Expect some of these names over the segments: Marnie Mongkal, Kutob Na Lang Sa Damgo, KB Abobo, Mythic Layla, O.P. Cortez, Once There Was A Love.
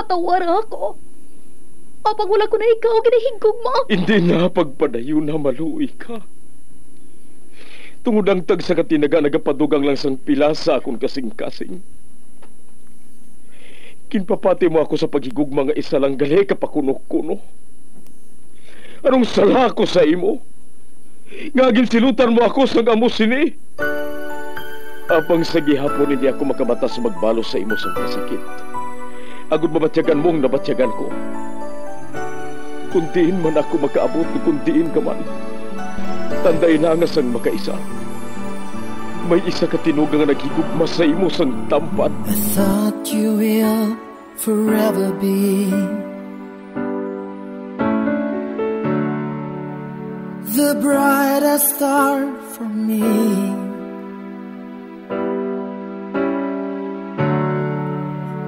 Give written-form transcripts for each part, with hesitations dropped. Patawar ako. Apag wala ko na ikaw, ginahigog mo. Hindi na pagpadayo na maluwi ka. Tungod ang tag sa katinaga, nagapadugang lang sang pila sa akong kasing-kasing. Kinpapati mo ako sa paghigog mga isa lang gali kapakuno-kuno. Anong sala ko sa imo? Ngagin silutan mo ako sang amusin eh. Apang sa gihapon hindi ako makabatas magbalo sa imo sang pasakit. Agud mabatyagan mong nabatyagan ko. Kundiin man ako makaabot, kundiin ka man. Tanday na nga sang makaisa. May isa ka tinugang na naghigugma sa imo sang tampad. I thought you will forever be the brightest star for me.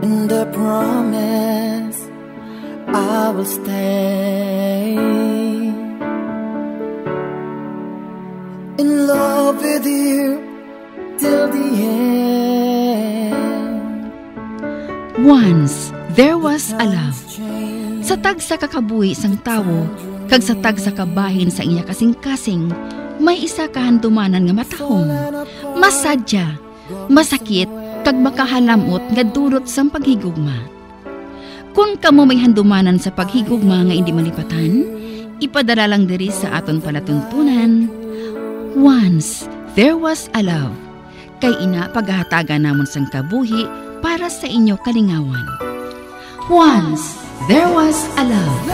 And I promise I will stay in love with you till the end. Once there was a love. Sa tag sa kakabuhi sang tawo, kag sa tag sa kabahin sa iya kasing-kasing, may isa kahandumanan nga matahong, masadya, masakit, kag makahalamot nga durot sang paghigugma. Kung kamo may handumanan sa paghigugma nga hindi malipatan, ipadala lang diri sa aton palatuntunan. Once there was a love. Kay ina paghahataga namon sang kabuhi para sa inyo kalingawan. Once there was a love.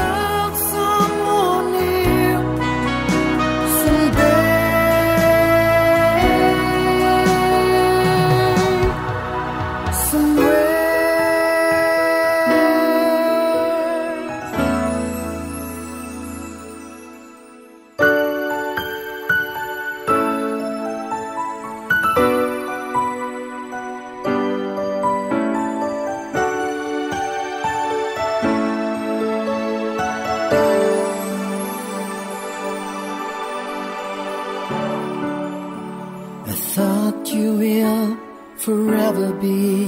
You will forever be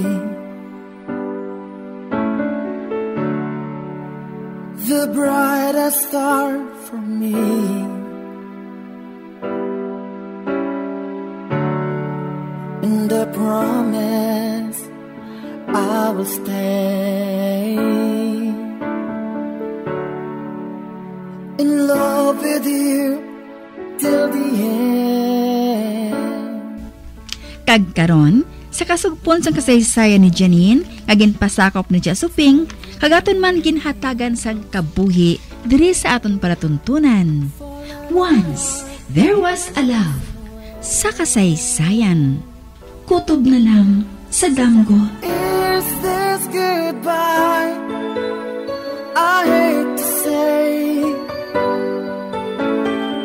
the brightest star for me, and I promise I will stay in love with you till the end. Kagkaron, sa kasugpon sang kasaysayan ni Janine, nga ginpasakop ni Jasuping, kagaton man ginhatagan sang kabuhi diri sa aton palatuntunan. Once there was a love. Sa kasaysayan, kutob na lang sa damgo. Is this goodbye? I hate to say,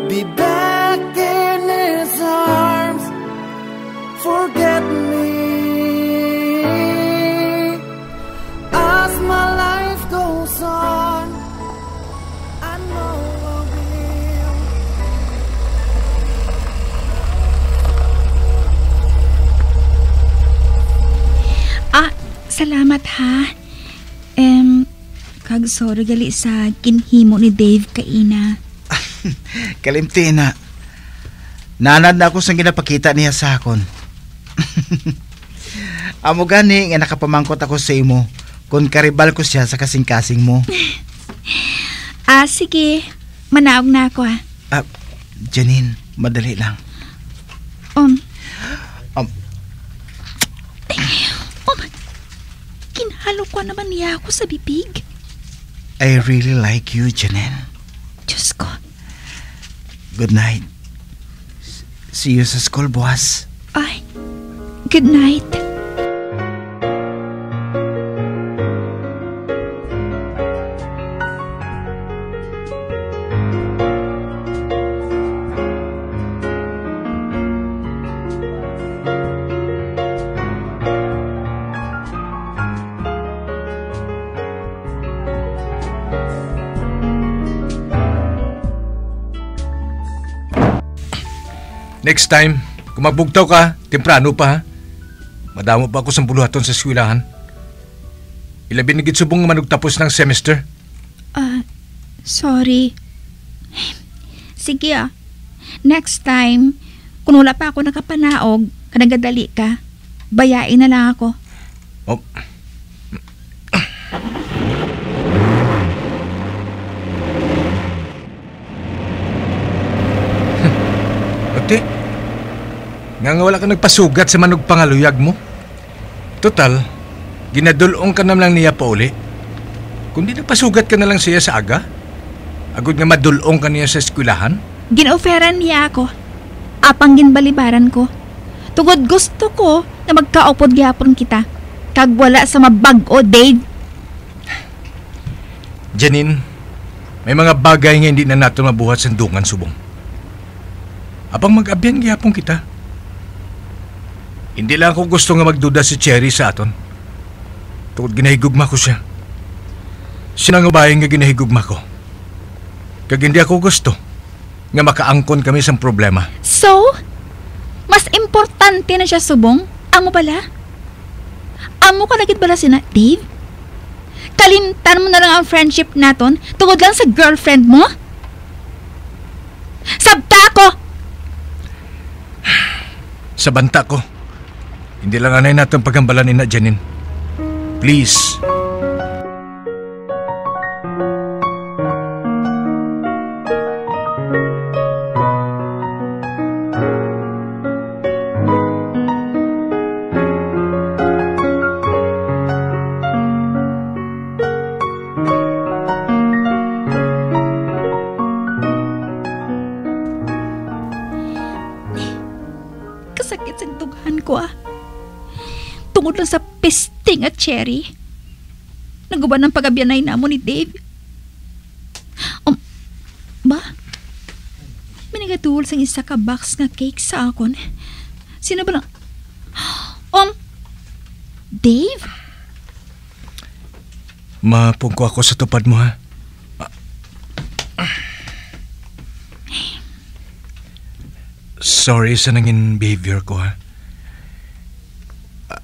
be back in his arms. Forget me as my life goes on. I know I will. Salamat ha. Kag sorry gali sa kinhimo ni Dave kaina. Kalimtina. Nanad na ako sa ginapakita niya sa akon. Amo gani nga nakapamangkot ako sa imo kung karibal ko siya sa kasing-kasing mo. Sige, manaog na ako ha. Janine, madali lang. Kinhalo ko naman niya ako sa bibig. I really like you, Janine. Diyos ko. Good night. See you sa school, boss. Ay, good night. Next time, kung magbugtaw ka, temprano pa ha. Madamo pa ako sa buluhaton sa eskwelahan. Ilabi na gitsubong nga manugtapos ng semester. Sorry. Sige ah. Next time, kung wala pa ako nakapanaog, kanagadali ka, bayain na lang ako. Oh. Ate, nga nga wala ka nagpasugat sa manog pangaluyag mo. Total, ginadulong ka na lang niya pa uli. Kung di nagpasugat ka na lang siya sa aga, agod nga madulong ka niya sa eskwelahan. Ginoferan niya ako. Apang ginbalibaran ko. Tugod gusto ko na magkaopod gihapon kita. Kagwala sa mabag-o, Dave. Janine, may mga bagay nga hindi na nato mabuhat sa dungan subong. Apang mag-abyan gihapon kita. Hindi lang ako gusto nga magduda si Cherry sa aton. Tugod ginahigugma ko siya. Sinangabayan nga ginahigugma ko. Kag hindi ako gusto nga makaangkon kami sa problema. So, mas importante na siya subong? Amo bala? Amo ka nagit bala sina, Dave? Kalimtan mo na lang ang friendship naton tungod lang sa girlfriend mo? Sabta ko! Sa banta ko, hindi lang anay natin pagambalan ni na Janine. Please. Sakit sa dughan ko ah. Tungod lang sa pisting at Cherry. Naguban ng pag-abyanay na mo ni Dave. Ba? Minigatuhol sa isa ka box nga cake sa akon. Sino ba lang? Dave? Mapungko ako sa tupad mo ha. Sorry sa nangin behavior ko ha.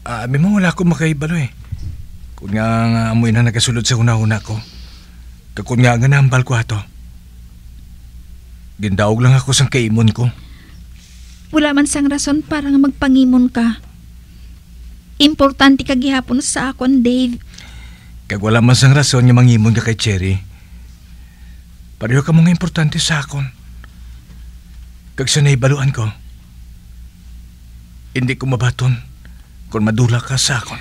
Amin mo wala akong makaibalo eh. Kung nga amoy na nagkasulod sa una-una ko. Kakun nga nambal ko ato. Gindaog lang ako sa kaimon ko. Wala man sang rason para nga magpangimon ka. Importante ka gihapon sa akon, Dave. Kag wala man sang rason nga mangimon ka kay Cherry. Pareho ka mga importante sa akon. Kag sanay baluan ko, hindi ko mabaton kung madula ka sa akon.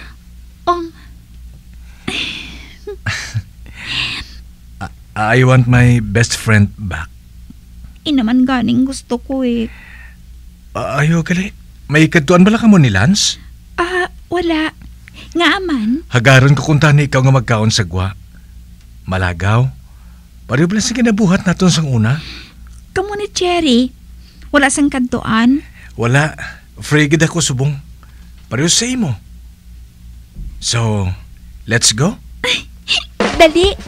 I want my best friend back. Inaman ganing gusto ko eh. Ayaw kali, may ikantuan bala ka mo ni Lance? Wala. Nga aman. Hagaron ko kunta na ikaw nga magkaon sa gwa. Malagaw. Pareho pala sa kinabuhat naton sang una. Kamu ni Cherry. Wala sang kantuan? Wala. Frigid ako subong. Pareho sa imo. So, let's go? Dali!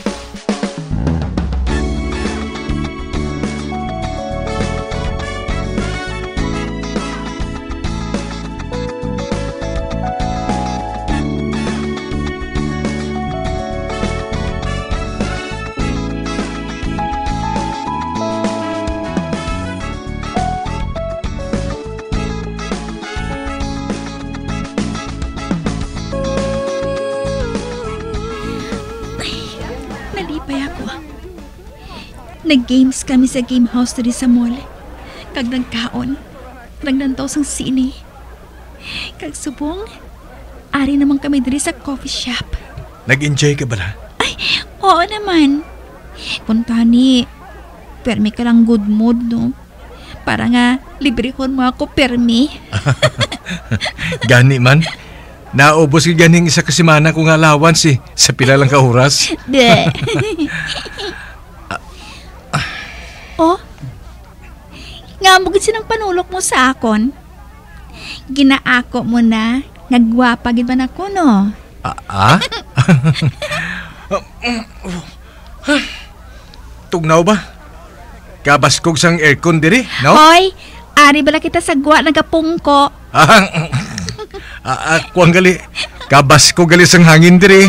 Nag-games kami sa game house diri sa mall. Kag nagkaon, nagnantaw sang sine. Kag subong, ari naman kami diri sa coffee shop. Nag-enjoy ka ba na? Ay, oo naman. Kuntani, permi ka lang good mood, no? Para nga, librehon mo ako, permi. Gani man. Naubos ka ganing isa kasimana kung alawan si sa pila lang kauras. De. Oh, ngamugid sinang panulok mo sa akon. Ginaako mo na, nagwapa gid man ako no. Tugnaw ba? Kabaskog sang aircon diri, no? Hoy, ari bala kita sa gwa nagapungko. Kuang gali, kabaskog gali sang hangin diri.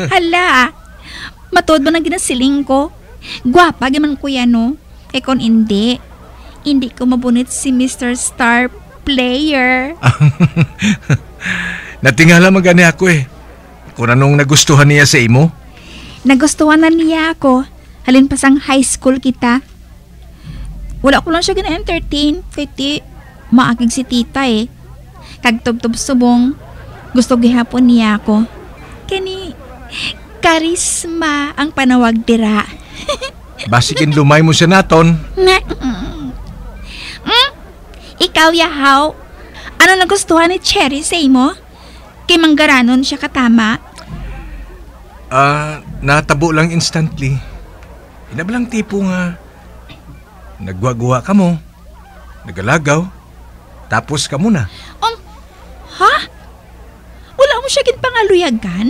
Hala, matuod mo na ginasiling ko. Gwapa, gaman ko yan, no? Kaya kung hindi, hindi ko mabunit si Mr. Star Player. Natingala magani ako eh. Kung anong nagustuhan niya sa imo? Nagustuhan na niya ako. Halin pasang high school kita. Wala ko lang siya gina-entertain. Kaya maakig si tita eh. Kagtubtub subong. Gusto gihapon niya ako. Kani, karisma ang panawag dira. Basikin lumay mo siya naton. Ikaw yahaw. Ano nagustuhan ni Cherry sa imo? Kay manggaranon siya katama? Natabo lang instantly. Hinabalang tipo nga nagwagwa ka mo, nagalagaw, tapos ka muna. Ha? Wala mo siya ginpangaluyagan?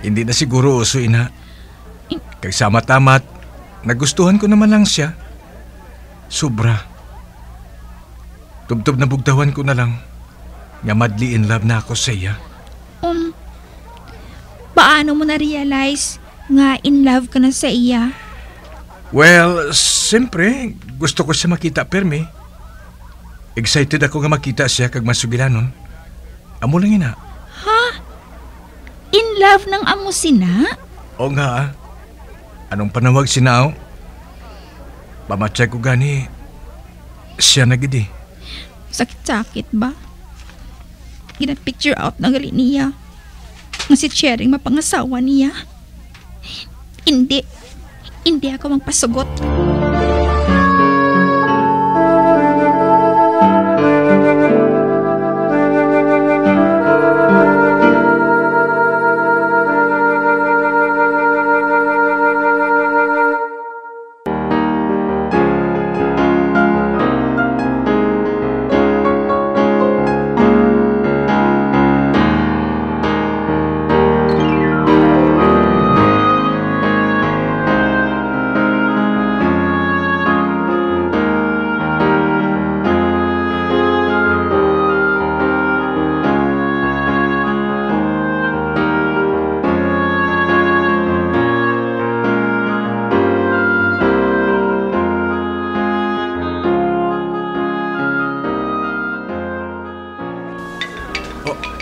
Hindi na siguro uso, ina. Kagsama-tamat, nagustuhan ko naman lang siya. Sobra. Tubtob na bugdawan ko na lang. Nga madly in love na ako sa iya. Paano mo na-realize nga in love ka na sa iya? Well, siyempre, gusto ko siya makita, perme. Excited ako nga makita siya kag masugilanon. Amo lang ina. Ha? In love ng amo sina? O nga. Anong panawag sinao? Pamatsay ko gani. Siya nagidi. Sakit-sakit ba? Gina-picture out na gali niya. Nga si Chering mapangasawa niya. Hindi. Hindi ako magpasugot.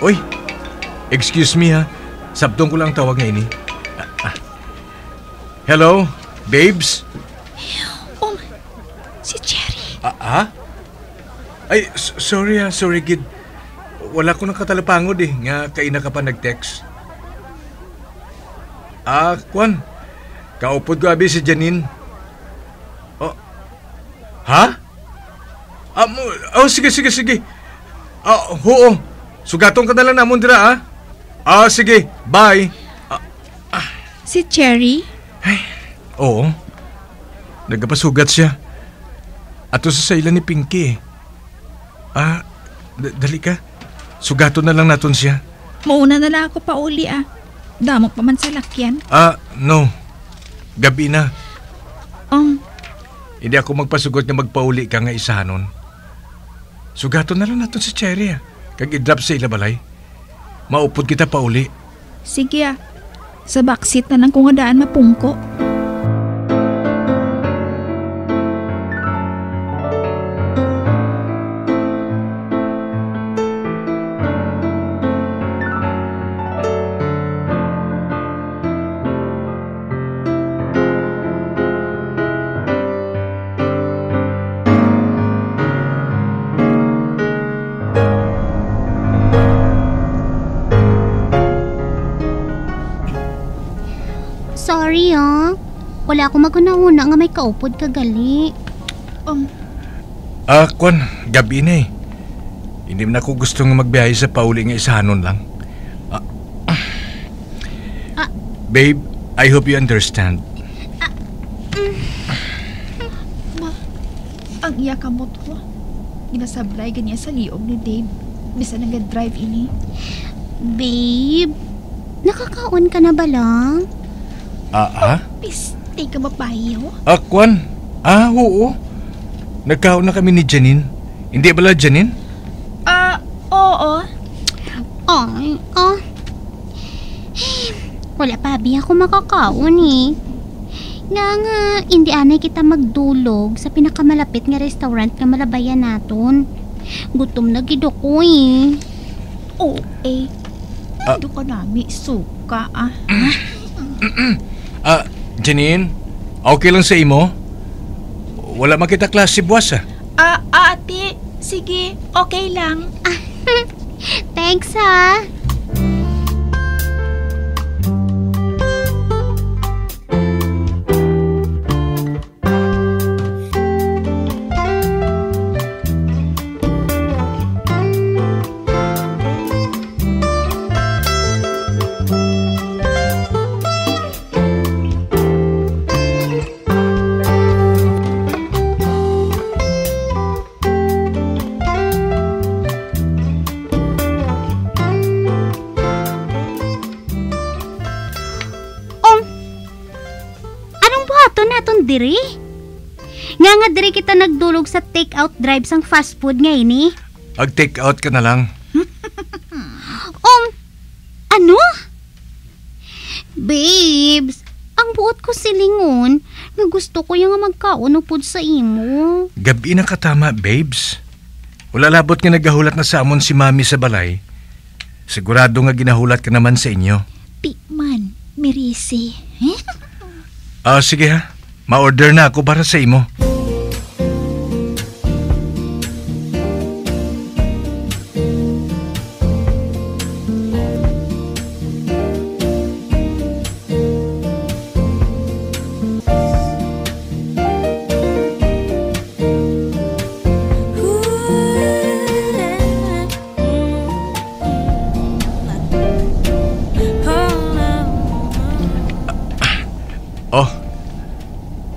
Oy, excuse me ha. Sabtong ko lang tawag ngayon eh. Hello, babes? Si Cherry. Ay, sorry ha, sorry kid. Wala ko nang katalapangod eh. Nga kaina ka pa nag-text. Kwan. Kaupod ko abi si Janine. Ha? Sige. Oo. Sugatong ka na lang namon dira, ha? Sige. Bye. Si Cherry? Ay, oo. Nagapasugat siya. Ato sa ilan ni Pinky. Dali ka. Sugaton na lang naton siya. Mauna na lang ako pa uli, ah. Damok pa man sa lakyan. No. Gabi na. Hindi ako magpasugot na magpauli ka nga isa nun. Sugaton na lang naton si Cherry, ah. Kag-i-drop sa ilabalay. Maupod kita pa uli. Sige ah. Sa backseat na lang kung hadaan mapungko. Wala akong maguna-una nga may kaupod kagali. Kwan, gabi na eh. Hindi na ako gusto nga magbiyahe sa pauli nga isahanon lang. Babe, I hope you understand. Ang iya kamot ko. Ginasablay ganyan sa liog ni Dave. Bisa nag-drive ini. Babe, nakakaon ka na ba lang? Pista. Tay ka mapayo? Kwan? Oo. Nagkaon na kami ni Janine. Hindi ba la, Janine? Oo. Ay, Wala pa, Abi, ako makakaon eh. Nga nga, hindi anay kita magdulog sa pinakamalapit nga restaurant na malabayan naton. Gutom na gido ko eh. Oo eh. Gido ka nami, suka ah. Janine, okay lang sa imo? Wala makita klase buwas ah. Ate, sige, okay lang. Thanks ah. Diri? Nga diri kita nagdulog sa take-out drive sang fast food nga ini. Ag-take-out ka na lang. Ano? Babes, ang buot ko silingon na gusto ko yung magkaunupod sa imo. Gabi na katama, babes. Wala labot nga nagahulat na sa amon si mami sa balay. Sigurado nga ginahulat ka naman sa inyo. Pikman, mirisi. Sige ha. Ma-order na ako para sa imo.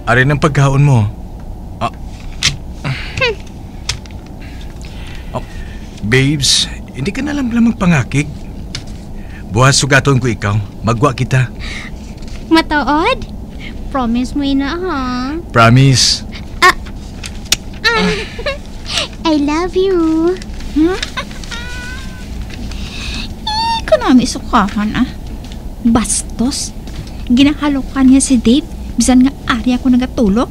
Ari ng pagkaon mo. Babes, hindi ka nalang lamang pangakig. Buhas sugaton ko ikaw. Magwa kita. Mataod? Promise mo ina ha? Promise. I love you. Ikaw na misukahan ah. Bastos. Ginahalokan niya si Dave. Bisan nga ari ako nagatulog.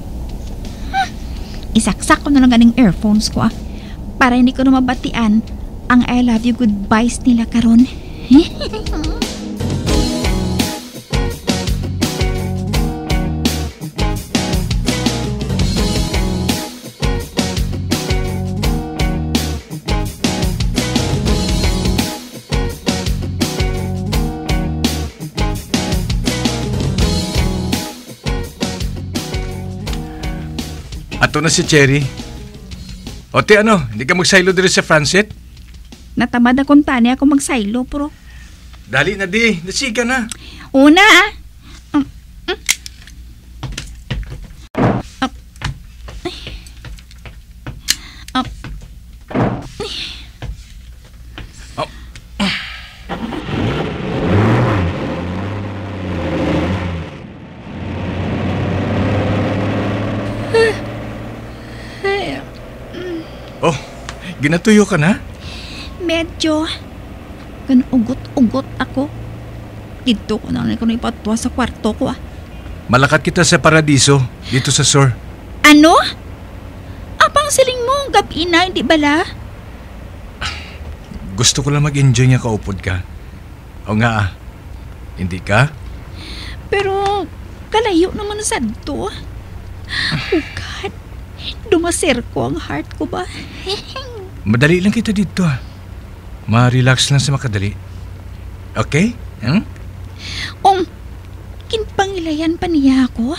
Isaksak ko na lang ganing earphones ko ah. Para hindi ko na mabatian ang I love you goodbyes nila karon. Ato na si Cherry. Ote ano, hindi ka magsaylo dito sa Francet? Natamad akong tani ako magsaylo, pero... Dali na di, nasika na. Una ah. Ginatuyo ka na? Medyo. Ugot ako. Dito ko na lang ko na ipatwa sa kwarto ko ah. Malakat kita sa paradiso, dito sa sur. Ano? Apang siling mo, gabi na, hindi bala? Gusto ko lang mag-enjoy niya kaupod ka. O nga ah, hindi ka? Pero, kalayo naman sa dito. Oh God, dumaser ko ang heart ko ba? Madali lang kita dito ah. Ma-relax lang sa makadali. Okay? Kinpangilayan pa niya ako.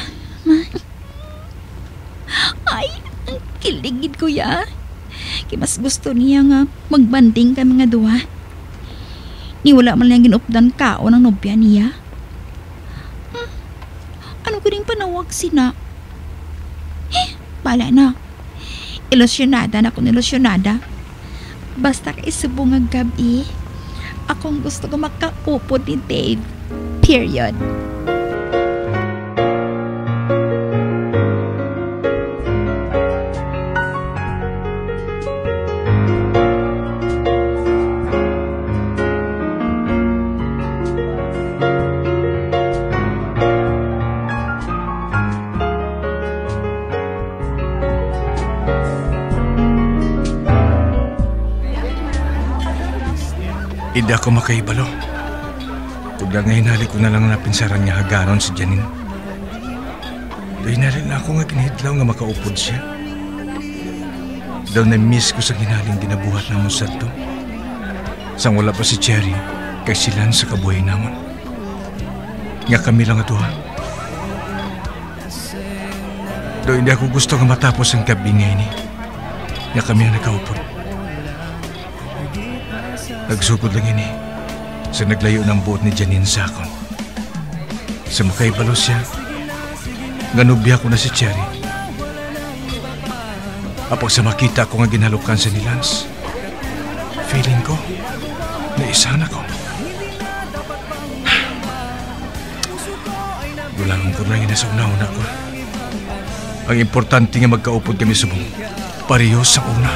Ay, ang kiligid ko ya. Mas gusto niya nga magbanding kami nga duwa. Ni wala man lang ginupdan kao ng nobya niya. Ano ko rin panawag sina? Bala na. Ilusyonada na kung ilusyonada. Basta kaisubong ang gabi, akong gusto ko makaupod ni Dave. Period. Hindi ako makaibalo. Tugla nga hinali ko na lang napinsaran niya haganon si Janine. Doon na rin ako nga kinahidlaw nga makaupod siya. Daw na-miss ko sa ginaling ginabuhat naman sa to. Sang wala pa si Cherry, kay silan sa kabuhay naman. Nga kami lang ato ha. Doon hindi ako gusto nga matapos ang gabi nga ini. Nga kami ang nakaupod. Nagsukod lang ini sa naglayo ng buot ni Janine sa akon. Sa makaibalo siya, ganubya ko na si Cherry. Apag sa makita ko nga ginalukan sa ni Lance, feeling ko, naisahan ako. Gulangon ko lang inasong nauna ko. Ang importante nga magkaupod kami subong, pareho sa una.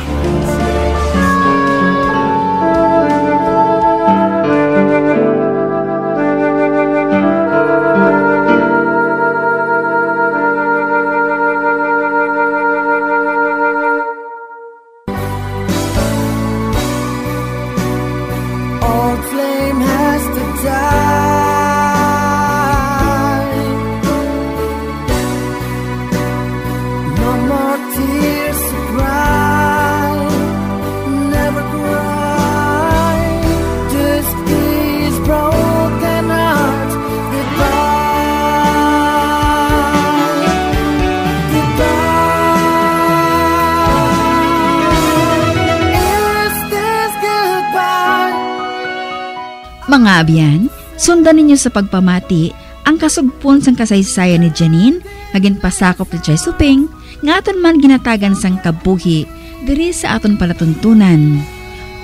Mga abyan, sundan ninyo sa pagpamati ang kasugpon sang kasaysayan ni Janine, naging pasakop ni Chay Suping, nga aton man ginatagan sang kabuhi, diri sa aton palatuntunan.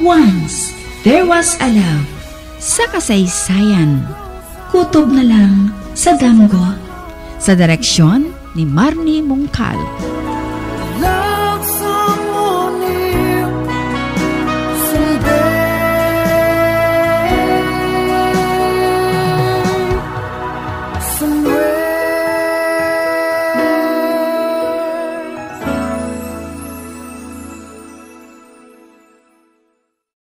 Once There Was a Love, sa kasaysayan, Kutob na Lang sa Damgo, sa direksyon ni Marnie Mongkal.